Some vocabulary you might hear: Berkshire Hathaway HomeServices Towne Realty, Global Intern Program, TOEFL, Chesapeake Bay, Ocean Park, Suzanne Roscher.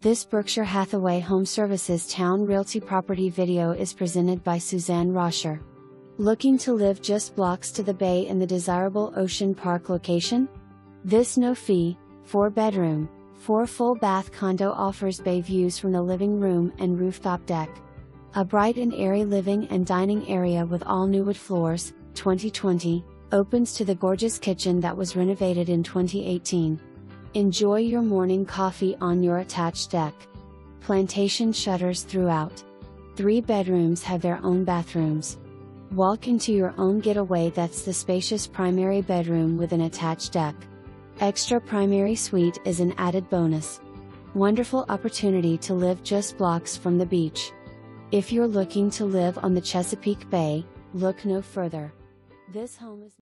This Berkshire Hathaway HomeServices Towne Realty property video is presented by Suzanne Roscher. Looking to live just blocks to the bay in the desirable Ocean Park location? This no-fee, 4-bedroom, 4-full-bath condo offers bay views from the living room and rooftop deck. A bright and airy living and dining area with all-new wood floors, 2020, opens to the gorgeous kitchen that was renovated in 2018. Enjoy your morning coffee on your attached deck. Plantation shutters throughout. 3 bedrooms have their own bathrooms. Walk into your own getaway. That's the spacious primary bedroom with an attached deck. Extra primary suite is an added bonus. Wonderful opportunity to live just blocks from the beach. If you're looking to live on the Chesapeake Bay, look no further. This home is